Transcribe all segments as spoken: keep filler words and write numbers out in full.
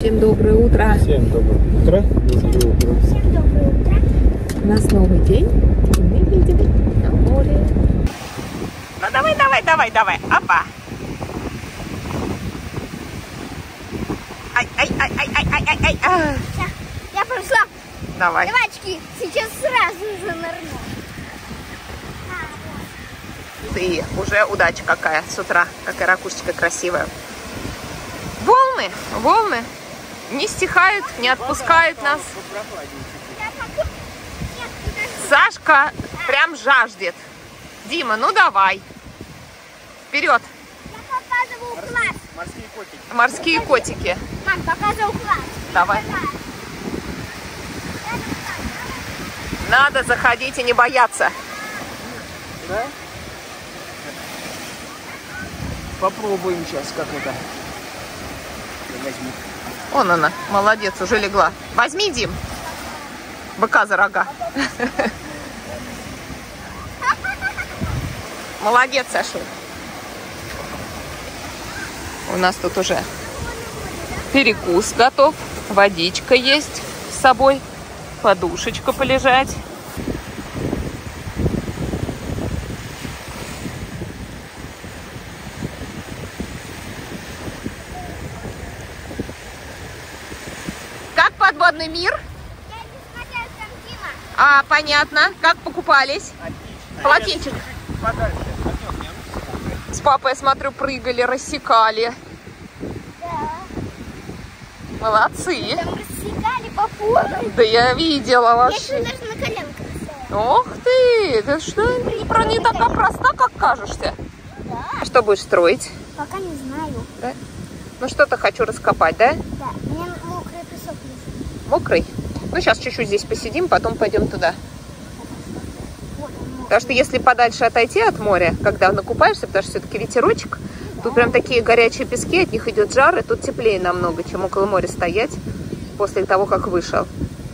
Всем доброе утро! Всем доброе утро! Всем доброе утро! Всем доброе утро! У нас новый день, и мы едем на море. Ну давай, давай, давай, давай! Опа! Ай, ай, ай, ай, ай, ай, ай, ай! Я прошла! Давай! Давай, очки! Сейчас сразу же нырну! Ты уже удача какая с утра, какая ракушечка красивая! Волны, волны не стихают, не отпускают нас. Сашка прям жаждет. Дима, ну давай. Вперед. Морские котики. Мам, показывай класс. Давай. Надо заходить и не бояться. Попробуем сейчас, как это. Возьми. Вон она, молодец, уже легла. Возьми, Дим, быка за рога. Молодец, Саша. У нас тут уже перекус готов, водичка есть с собой, подушечка полежать. Подводный мир. Я не смотрела, там Дима. А, понятно. Как покупались? Отлично. Полотенчик. С папой, я смотрю, прыгали, рассекали. Да. Молодцы. Там рассекали по полу. Да я видела вас. Я еще даже на коленках стояла. Ох ты, ты что, не такая проста, как кажешься. Да. Что будешь строить? Пока не знаю. Да? Ну что-то хочу раскопать, да? Да. Мне мокрый песок нужен. Мокрый? Ну, сейчас чуть-чуть здесь посидим, потом пойдем туда. Потому что если подальше отойти от моря, когда накупаешься, потому что все-таки ветерочек, да. Тут прям такие горячие пески, от них идет жар, и тут теплее намного, чем около моря стоять после того, как вышел.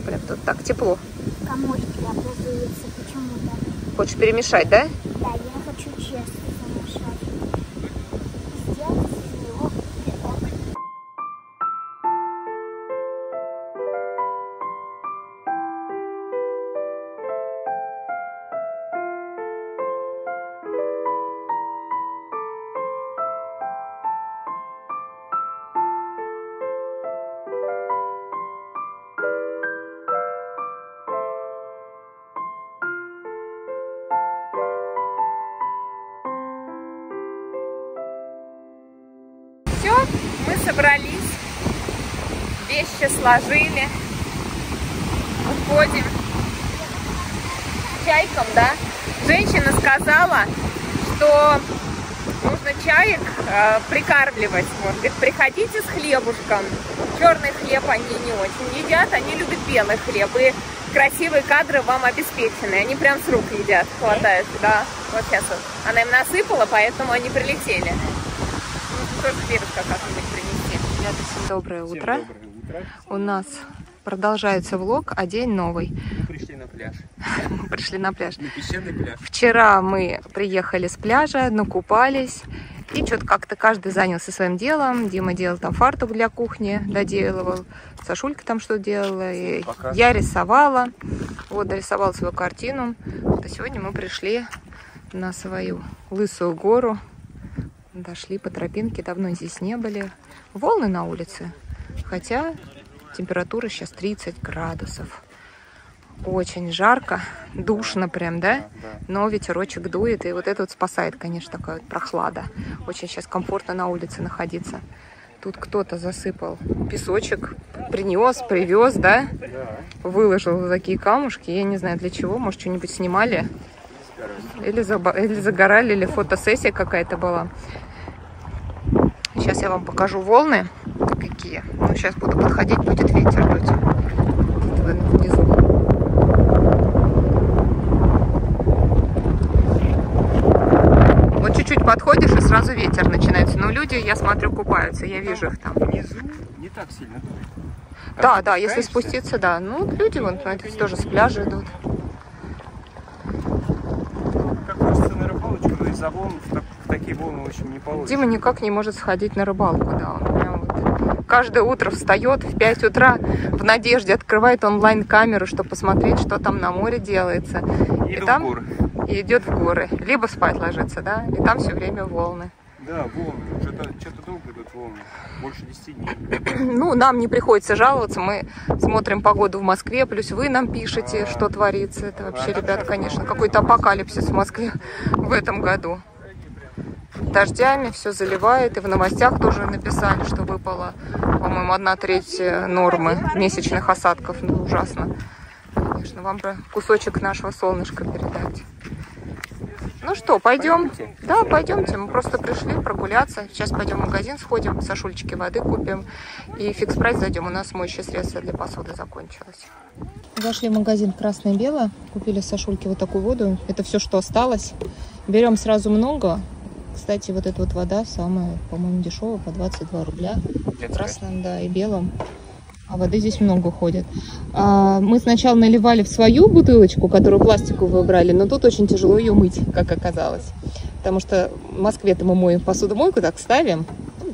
Прям тут так тепло. Комочки образуются почему-то. Хочешь перемешать, да? Да, я хочу честно перемешать. Сделать из него песок. Мы собрались, вещи сложили, уходим чайком, да? Женщина сказала, что нужно чаек э, прикармливать. Вот, говорит, приходите с хлебушком. Черный хлеб они не очень едят, они любят белый хлеб. И красивые кадры вам обеспечены. Они прям с рук едят, хватают, да? Вот сейчас вот. Она им насыпала, поэтому они прилетели. Всем доброе утро. Всем доброе утро. У нас продолжается влог, а день новый. Мы пришли на пляж. Мы пришли на пляж. На песчаный пляж. Вчера мы приехали с пляжа, накупались. И что-то как-то каждый занялся своим делом. Дима делал там фартук для кухни, доделывал. Сашулька там что делала. И я рисовала. Вот, дорисовала свою картину. А сегодня мы пришли на свою лысую гору. Дошли по тропинке, давно здесь не были. Волны на улице, хотя температура сейчас тридцать градусов. Очень жарко, душно прям, да? Но ветерочек дует, и вот это вот спасает, конечно, такая вот прохлада. Очень сейчас комфортно на улице находиться. Тут кто-то засыпал песочек, принес, привез, да? Выложил такие камушки, я не знаю для чего, может, что-нибудь снимали? Или, заба... или загорали, или фотосессия какая-то была. Сейчас я вам покажу волны, какие. Ну, сейчас буду подходить, будет ветер дуть. Внизу. Вот чуть-чуть подходишь, и сразу ветер начинается. Но люди, я смотрю, купаются, я вижу их там. Внизу не так сильно дует. Да, да, если спуститься, да. Ну, люди, вон, смотрите, тоже с пляжа идут. За волну, в, так, в такие волны, в общем, не получится. Дима никак не может сходить на рыбалку, да, он прям вот каждое утро встает в пять утра в надежде, открывает онлайн-камеру, чтобы посмотреть, что там на море делается. И там идет в горы. Либо спать ложится, да, и там все время волны. Да, волны. Что-то долго идут волны. Больше десяти дней. Ну, нам не приходится жаловаться. Мы смотрим погоду в Москве. Плюс вы нам пишете, а... что творится. Это вообще, а, ребят, конечно, какой-то апокалипсис в Москве в этом году. Дождями все заливает. И в новостях тоже написали, что выпала, по-моему, одна треть нормы месячных осадков. Ну, ужасно. Конечно, вам бы кусочек нашего солнышка передать. Ну что, пойдем? Пойдемте. Да, пойдемте. Мы просто пришли прогуляться. Сейчас пойдем в магазин, сходим, сашульчики воды купим. И фикс-прайс зайдем. У нас моющее средство для посуды закончилось. Зашли в магазин «Красное и Белое». Купили сашульки вот такую воду. Это все, что осталось. Берем сразу много. Кстати, вот эта вот вода самая, по-моему, дешевая, по двадцать два рубля. В красном, да, и белом. А воды здесь много ходит. А, мы сначала наливали в свою бутылочку, которую пластиковую брали, но тут очень тяжело ее мыть, как оказалось. Потому что в Москве-то мы моем посудомойку, так ставим,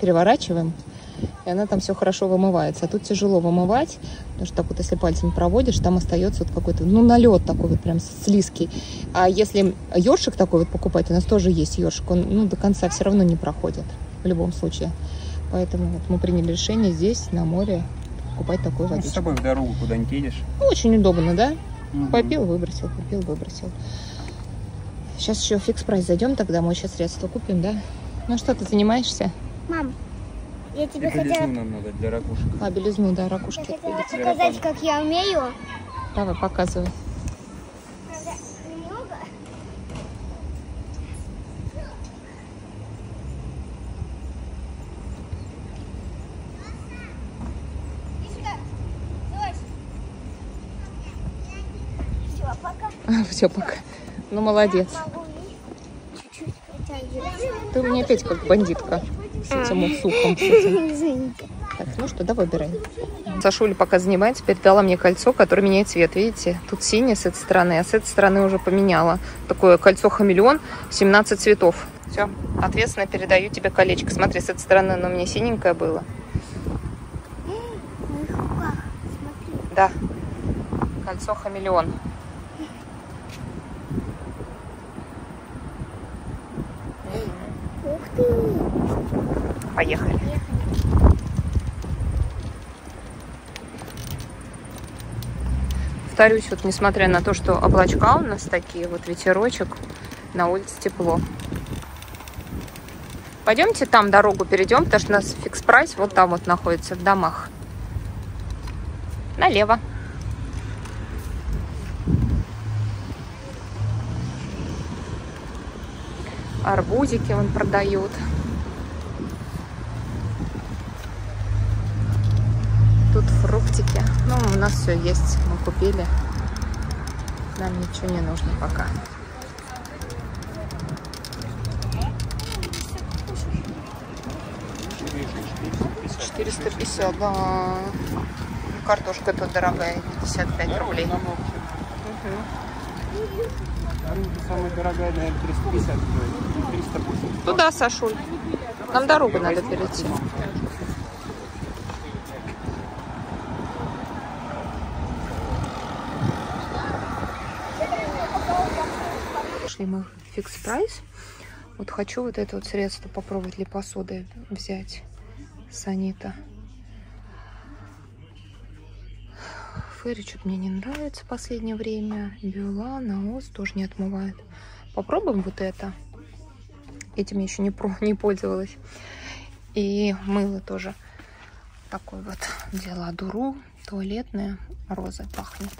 переворачиваем, и она там все хорошо вымывается. А тут тяжело вымывать, потому что так вот, если пальцем проводишь, там остается вот какой-то, ну, налет такой вот прям слизкий. А если ёршик такой вот покупать, у нас тоже есть ёршик, он, ну, до конца все равно не проходит в любом случае. Поэтому вот мы приняли решение здесь, на море, покупать такую водичку. Ну, с собой в дорогу куда-нибудь едешь. Ну, очень удобно, да? Mm-hmm. Попил, выбросил, попил, выбросил. Сейчас еще фикс-прайс зайдем, тогда мы сейчас средства купим, да? Ну что, ты занимаешься? Мам, я тебе и хотела... белизну нам надо для ракушек. А, белизну, да, ракушки. Я хотела показать, как я умею. Давай, показывай. Все, пока. Ну, молодец. Ты у меня опять как бандитка с этим сухом. Так, ну что, давай выбираем. Сашуля пока занимается, передала мне кольцо, которое меняет цвет. Видите, тут синее с этой стороны, а с этой стороны уже поменяла. Такое кольцо-хамелеон, семнадцать цветов. Все, ответственно передаю тебе колечко. Смотри, с этой стороны оно у меня синенькое было. Да, кольцо-хамелеон. Поехали. Повторюсь, вот несмотря на то, что облачка у нас такие, вот ветерочек, на улице тепло. Пойдемте там дорогу перейдем, потому что у нас фикс-прайс вот там вот находится, в домах. Налево. Арбузики вон продают. Тут фруктики. Ну, у нас все есть. Мы купили. Нам ничего не нужно пока. четыреста пятьдесят, да. Картошка тут дорогая, пятьдесят пять рублей. Самая дорогая, наверное, триста пятьдесят. триста восемьдесят. Туда, Сашуль. Нам дорогу надо перейти. Пошли мы в фикс-прайс. Вот хочу вот это вот средство попробовать для посуды взять. Санита. Фэри что-то мне не нравится в последнее время. Бюла, Наос тоже не отмывает. Попробуем вот это. Этим я еще не, про, не пользовалась. И мыло тоже. Такой вот взяла Дуру. Туалетное. Розой пахнет.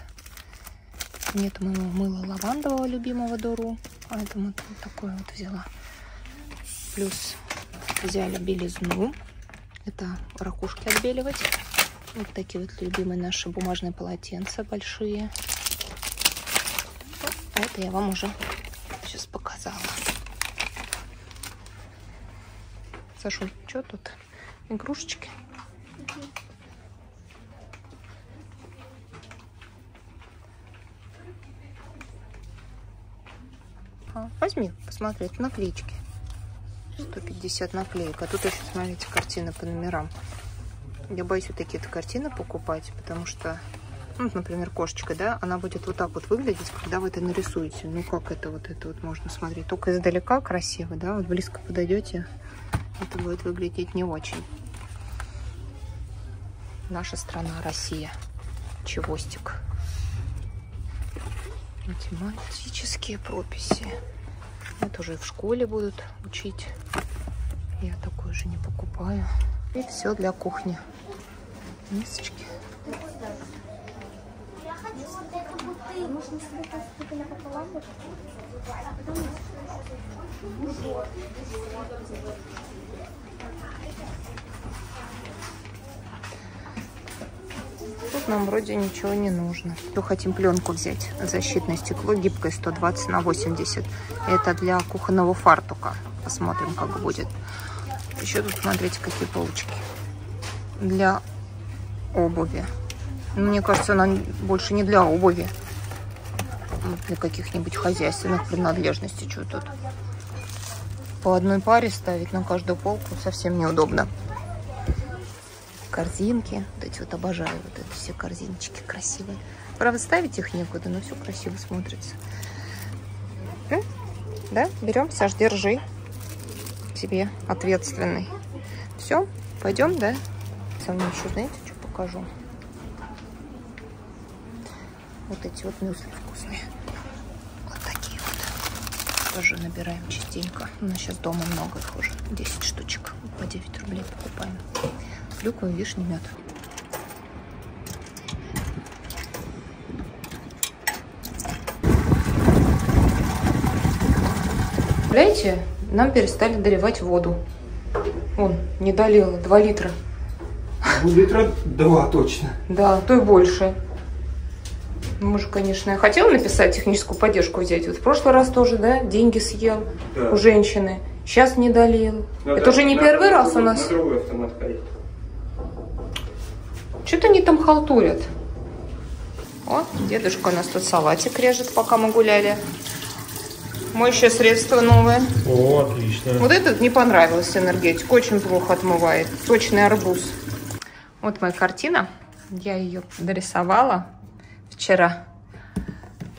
Нет моего мыла лавандового любимого Дуру. Поэтому вот такое вот взяла. Плюс взяли белизну. Это ракушки отбеливать. Вот такие вот любимые наши бумажные полотенца большие. Это я вам уже сейчас показала. Сашу, что тут? Игрушечки. А, возьми, посмотреть, наклеечки. сто пятьдесят наклеек. А тут еще, смотрите, картины по номерам. Я боюсь вот такие-то картины покупать, потому что, ну, например, кошечка, да, она будет вот так вот выглядеть, когда вы это нарисуете. Ну, как это вот это вот можно смотреть? Только издалека красиво, да, вот близко подойдете, это будет выглядеть не очень. Наша страна, Россия. Чевостик. Математические прописи. Это уже в школе будут учить. Я такое же не покупаю. И все для кухни. Мисочки. Тут нам вроде ничего не нужно. То хотим пленку взять. Защитное стекло гибкое сто двадцать на восемьдесят. Это для кухонного фартука. Посмотрим, как будет. Еще тут смотрите, какие полочки. Для обуви. Мне кажется, она больше не для обуви. Для каких-нибудь хозяйственных принадлежностей. Что тут? По одной паре ставить на каждую полку совсем неудобно. Корзинки. Вот эти вот обожаю. Вот эти все корзиночки красивые. Правда, ставить их некуда, но все красиво смотрится. М? Да? Берем, Саш, держи. Тебе ответственный. Все, пойдем, да? Со мной еще, знаете, что покажу? Вот эти вот мюсли вкусные. Вот такие вот. Тоже набираем частенько. У нас сейчас дома много их уже. десять штучек. По девять рублей покупаем. Клюква, вишня, мед. Представляете, нам перестали доливать воду. Вон, не долила, два литра. два литра два точно. Да, то и больше. Мы же, конечно, я хотела написать, техническую поддержку взять. Вот в прошлый раз тоже, да, деньги съел, да, у женщины. Сейчас не долил. Но это да, уже не на, первый на, раз на, у нас. На другой автомат ходит. Что-то они там халтурят. О, дедушка у нас тут салатик режет, пока мы гуляли. Моющее средство новое. О, отлично. Вот этот не понравился, энергетик. Очень плохо отмывает. Сочный арбуз. Вот моя картина. Я ее дорисовала вчера.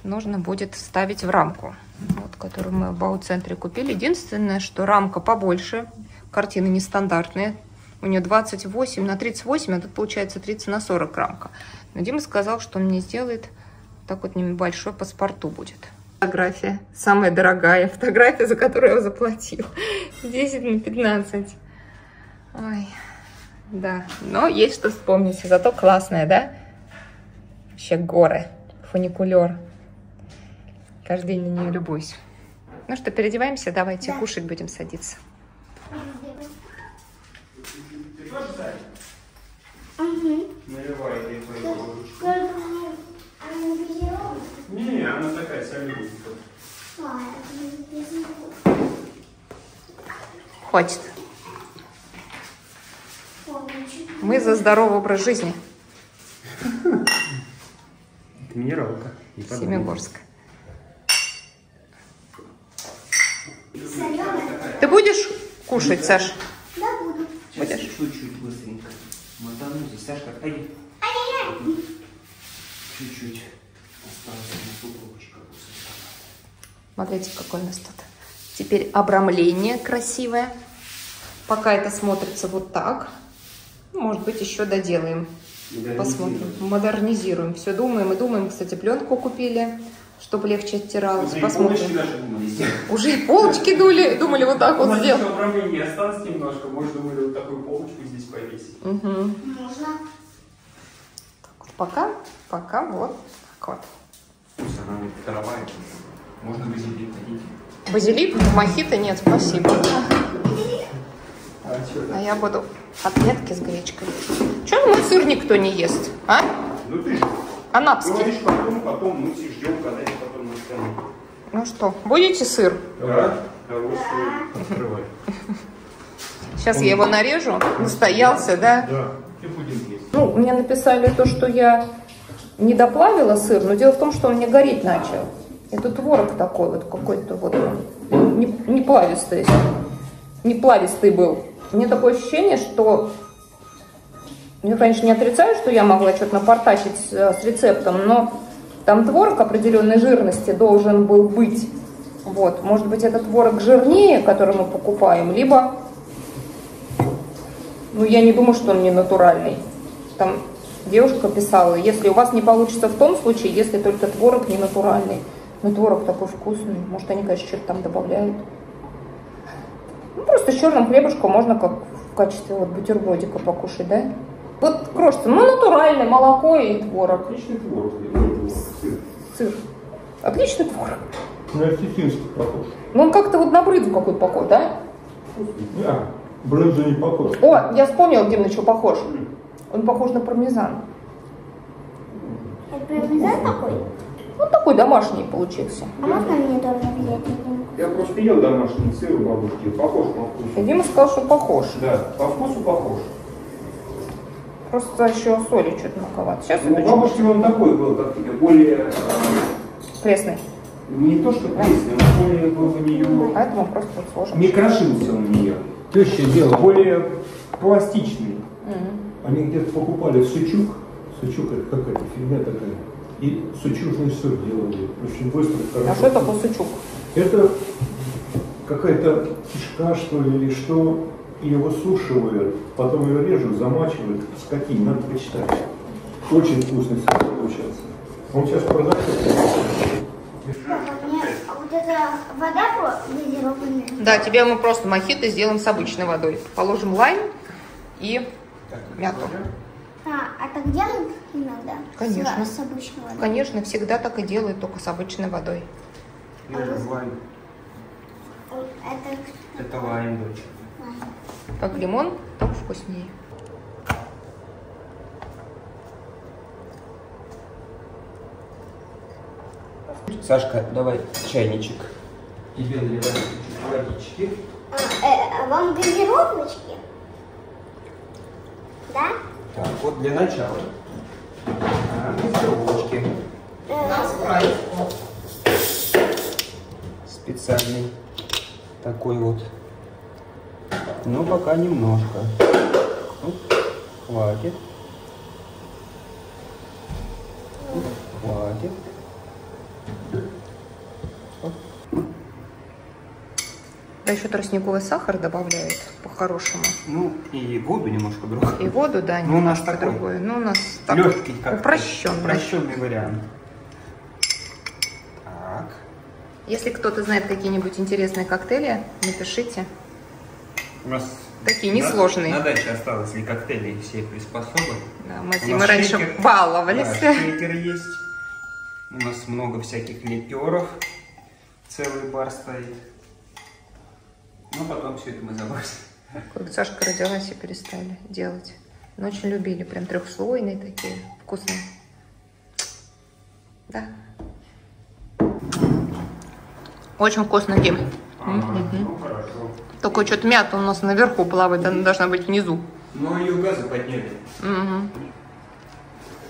Нужно будет вставить в рамку. Вот, которую мы в Бау-центре купили. Единственное, что рамка побольше. Картины нестандартные. У нее двадцать восемь на тридцать восемь, а тут получается тридцать на сорок рамка. Но Дима сказал, что он мне сделает так вот небольшой паспорту будет. Фотография. Самая дорогая фотография, за которую я заплатил. десять на пятнадцать. Ой, да. Но есть что вспомнить. Зато классная, да? Вообще горы. Фуникулер. Каждый день на нее любуюсь. Ну что, переодеваемся? Давайте, да, кушать будем садиться. Угу. Наливай, я пойду. Не, она такая, вся любит. Хватит. Мы за здоровый образ жизни. Это минералка. Семигорск. Ты будешь кушать, Саш? Да, буду. Будешь? Чуть-чуть быстренько. Мотану здесь, Сашка, пойди. Чуть-чуть. Смотрите, какой у нас тут. Теперь обрамление красивое. Пока это смотрится вот так. Может быть, еще доделаем. Модернизируем. Посмотрим. Модернизируем. Все думаем и думаем. Кстати, пленку купили, чтобы легче оттиралось. Посмотрим. Уже и полочки дули, думали вот так вот сделать. Обрамление осталось немножко. Может, думали вот такую полочку здесь повесить. Угу. Можно. Так вот, пока, пока вот так вот. Пусть она не второвает. Можно базилик ходить. Базилик? Мохито нет, спасибо. А, а я буду котлетки с гречкой. Чего мой сыр никто не ест, а? Ну ты же анапский. Говоришь, потом, потом мы все ждем, когда я потом настану. Ну что, будете сыр? Да, хороший сыр. Открывай. Сейчас я его нарежу. Настоялся, да? Да, и будем есть. Ну, мне написали то, что я не доплавила сыр, но дело в том, что он мне гореть начал. Это творог такой вот, какой-то вот, не, не плавистый, не плавистый был. У меня такое ощущение, что Я, конечно, не отрицаю, что я могла что-то напортачить с рецептом, но там творог определенной жирности должен был быть. Вот, может быть, этот творог жирнее, который мы покупаем, либо, ну, я не думаю, что он не натуральный. Там девушка писала, если у вас не получится в том случае, если только творог не натуральный. Но творог такой вкусный, может, они, конечно, что-то там добавляют. Ну, просто с черным хлебушком можно как в качестве вот бутербродика покушать, да? Вот крошится, ну, натуральное молоко и творог. Отличный творог. Сыр. Сыр. Отличный творог. На осетинский похож. Ну, он как-то вот на брынзу какой-то похож, да? Да, брынза не похож. О, я вспомнила, где на что похож. Он похож на пармезан. Это пармезан такой? Ну, такой домашний получился. А можно мне тоже взять? Я просто ел домашний сыр у бабушки. Похож по вкусу. Дима сказал, что похож. Да, по вкусу похож. Просто еще соли что-то маковато. Сейчас ну, у бабушки он такой был, как более... Пресный. Не то, что пресный, он более был у нее... Поэтому просто сложно. Не крошился у нее. Теща делала. Более пластичный. Угу. Они где-то покупали сычук. Сычук это какая-то фигня такая. И сычужный сыр делали. Очень быстро. Хорошо. А что такое сычук? Это какая-то кишка, что ли, или что... Его сушивают, потом ее режут, замачивают. Скотки, надо почитать. Очень вкусный сыр получается. Он сейчас продается. А вот эта вода выделена? Да, тебе мы просто мохито сделаем с обычной водой. Положим лайм и мяту. А, а так делают иногда? Конечно. С обычной водой? Конечно, всегда так и делают, только с обычной водой. Это лайм. Это, Это лайм, дочка. Как лимон, только вкуснее. Сашка, давай чайничек. Тебе наливаем водички. А, э, а вам газировочки? Да? Так, вот для начала. А, газировочки. Специальный такой вот. Но пока немножко. Оп, хватит. Оп, хватит. Оп. Да еще тростниковый сахар добавляют по-хорошему. Ну, и воду немножко другую. И воду, да, ну, у нас такой. Другой. Ну, у нас такой. Легкий, как упрощенный. Упрощенный вариант. Так. Если кто-то знает какие-нибудь интересные коктейли, напишите. У нас такие несложные. На даче осталось ли коктейли все приспособы? Да, мы, мы раньше шейкер, баловались. Да, шейкер есть. У нас много всяких ликеров. Целый бар стоит. Ну, потом все это мы забросили. Сашка родилась и перестали делать. Но очень любили. Прям трехслойные такие. Вкусные. Да. Очень вкусно, Дима. Ага, ну, хорошо. Только что-то мята у нас наверху плавает, она должна быть внизу. Ну, ее газы подняли. Угу.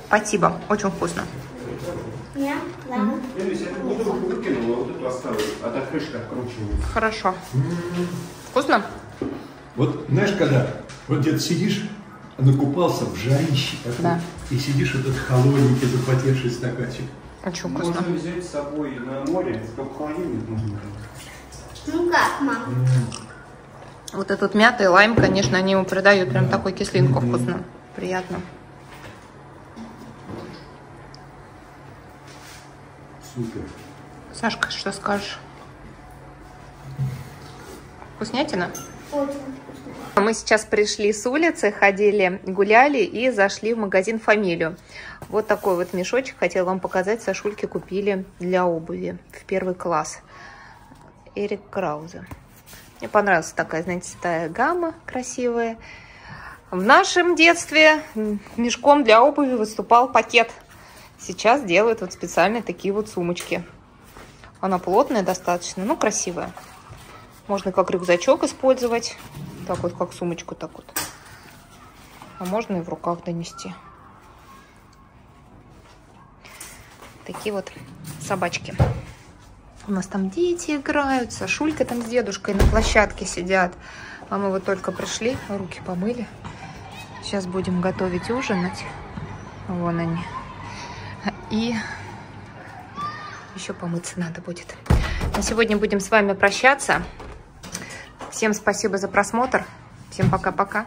Спасибо, очень вкусно. Я? Да. Я выкинула, вот эту оставлю, а та крышка откручивается. Хорошо. Вкусно? Вот, знаешь, когда вот где-то сидишь, накупался в жарище, и сидишь вот этот холодненький, запотевший стаканчик. Очень вкусно. Можно взять с собой на море, только холодильник нужно. Ну как, мам? Вот этот мятый лайм, конечно, они ему придают прям такой кислинку вкусно. Приятно. Супер. Сашка, что скажешь? Вкуснятина? Очень вкусно. Мы сейчас пришли с улицы, ходили, гуляли и зашли в магазин «Фамилию». Вот такой вот мешочек хотела вам показать. Сашульки купили для обуви в первый класс. Эрик Краузе. Мне понравилась такая, знаете, стая гамма красивая. В нашем детстве мешком для обуви выступал пакет. Сейчас делают вот специальные такие вот сумочки. Она плотная достаточно, но красивая. Можно как рюкзачок использовать. Так вот, как сумочку, так вот. А можно и в руках донести. Такие вот собачки. У нас там дети играют, Сашулька там с дедушкой на площадке сидят. А мы вот только пришли, руки помыли. Сейчас будем готовить, ужинать. Вон они. И еще помыться надо будет. На сегодня будем с вами прощаться. Всем спасибо за просмотр. Всем пока-пока.